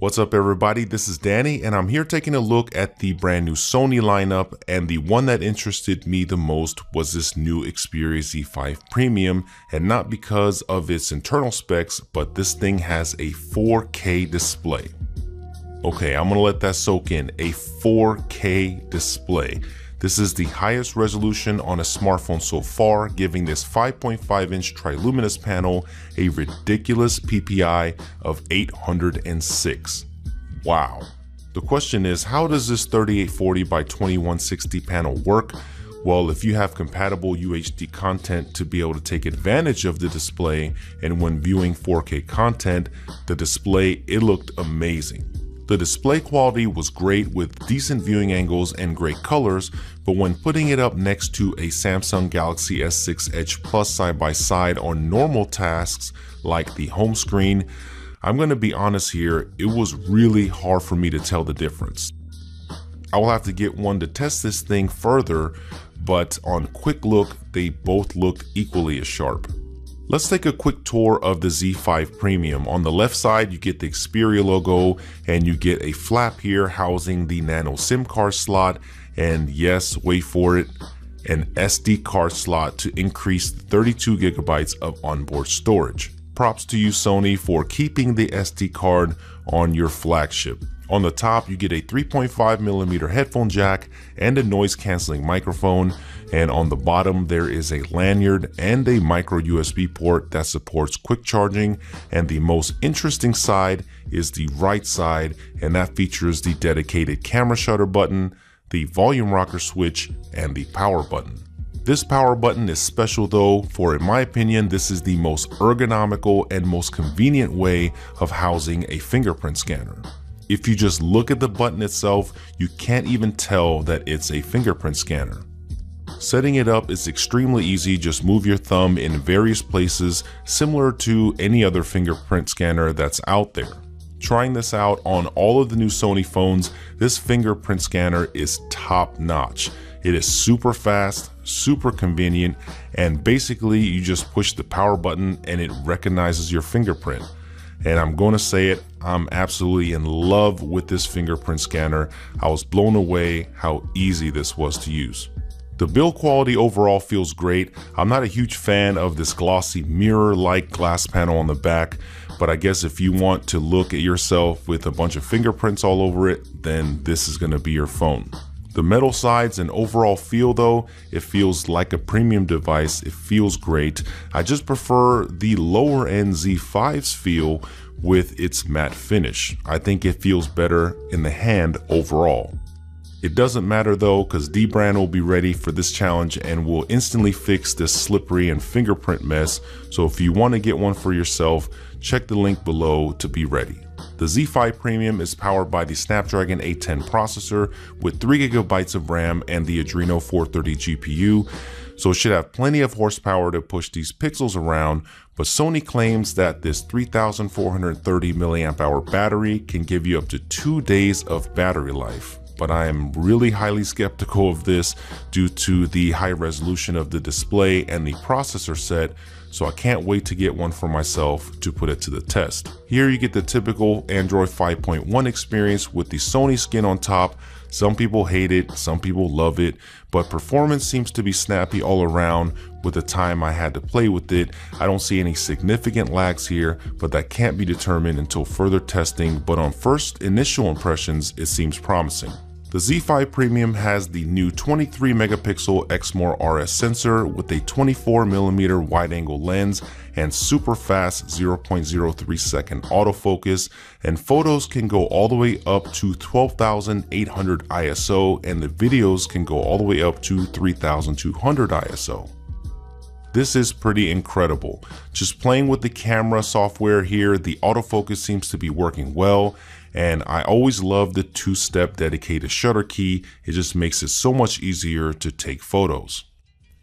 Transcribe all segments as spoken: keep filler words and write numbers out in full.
What's up everybody, this is Danny and I'm here taking a look at the brand new Sony lineup, and the one that interested me the most was this new Xperia Z five Premium, and not because of its internal specs, but this thing has a four K display. Okay, I'm gonna let that soak in, a four K display. This is the highest resolution on a smartphone so far, giving this five point five inch Triluminous panel a ridiculous P P I of eight hundred six. Wow. The question is, how does this thirty-eight forty by twenty-one sixty panel work? Well, if you have compatible U H D content to be able to take advantage of the display, and when viewing four K content, the display, it looked amazing. The display quality was great with decent viewing angles and great colors, but when putting it up next to a Samsung Galaxy S six Edge Plus side by side on normal tasks like the home screen, I'm going to be honest here, it was really hard for me to tell the difference. I will have to get one to test this thing further, but on quick look, they both looked equally as sharp. Let's take a quick tour of the Z five Premium. On the left side, you get the Xperia logo and you get a flap here housing the nano SIM card slot, and yes, wait for it, an S D card slot to increase thirty-two gigabytes of onboard storage. Props to you, Sony, for keeping the S D card on your flagship. On the top, you get a three point five millimeter headphone jack and a noise canceling microphone. And on the bottom, there is a lanyard and a micro U S B port that supports quick charging. And the most interesting side is the right side, and that features the dedicated camera shutter button, the volume rocker switch, and the power button. This power button is special though, for in my opinion, this is the most ergonomical and most convenient way of housing a fingerprint scanner. If you just look at the button itself, you can't even tell that it's a fingerprint scanner. Setting it up is extremely easy, just move your thumb in various places, similar to any other fingerprint scanner that's out there. Trying this out on all of the new Sony phones, this fingerprint scanner is top notch. It is super fast, super convenient, and basically you just push the power button and it recognizes your fingerprint. And I'm going to say it, I'm absolutely in love with this fingerprint scanner. I was blown away how easy this was to use. The build quality overall feels great. I'm not a huge fan of this glossy mirror-like glass panel on the back, but I guess if you want to look at yourself with a bunch of fingerprints all over it, then this is going to be your phone. The metal sides and overall feel though, it feels like a premium device, it feels great. I just prefer the lower end Z five's feel with its matte finish. I think it feels better in the hand overall. It doesn't matter though, because dbrand will be ready for this challenge and will instantly fix this slippery and fingerprint mess. So if you want to get one for yourself, check the link below to be ready. The Z five Premium is powered by the Snapdragon eight ten processor with three gigabytes of RAM and the Adreno four thirty G P U, so it should have plenty of horsepower to push these pixels around, but Sony claims that this three thousand four hundred thirty milliamp hour battery can give you up to two days of battery life. But I am really highly skeptical of this due to the high resolution of the display and the processor set, so I can't wait to get one for myself to put it to the test. Here you get the typical Android five point one experience with the Sony skin on top. Some people hate it, some people love it, but performance seems to be snappy all around. With the time I had to play with it, I don't see any significant lags here, but that can't be determined until further testing, but on first initial impressions, it seems promising. The Z five Premium has the new twenty-three megapixel Exmor R S sensor with a twenty-four millimeter wide angle lens and super fast zero point zero three second autofocus, and photos can go all the way up to twelve thousand eight hundred I S O, and the videos can go all the way up to three thousand two hundred I S O. This is pretty incredible. Just playing with the camera software here, the autofocus seems to be working well, and I always love the two-step dedicated shutter key. It just makes it so much easier to take photos.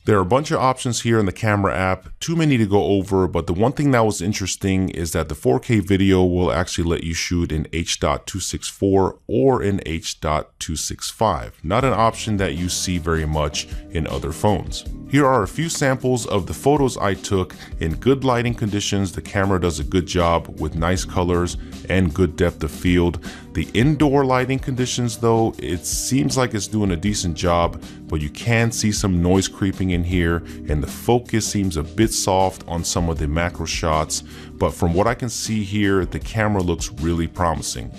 There are a bunch of options here in the camera app, too many to go over, but the one thing that was interesting is that the four K video will actually let you shoot in H two sixty-four or in H two sixty-five, not an option that you see very much in other phones. Here are a few samples of the photos I took. In good lighting conditions, the camera does a good job with nice colors and good depth of field. The indoor lighting conditions though, it seems like it's doing a decent job, but you can see some noise creeping in here and the focus seems a bit soft on some of the macro shots. But from what I can see here, the camera looks really promising.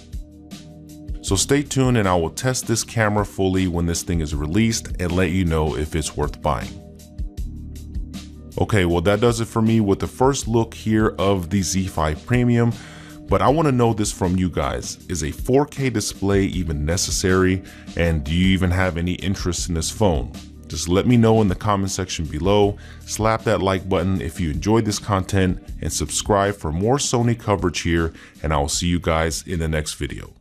So stay tuned and I will test this camera fully when this thing is released and let you know if it's worth buying. Okay, well that does it for me with the first look here of the Z five Premium, but I wanna know this from you guys. Is a four K display even necessary? And do you even have any interest in this phone? Just let me know in the comment section below, slap that like button if you enjoyed this content, and subscribe for more Sony coverage here, and I will see you guys in the next video.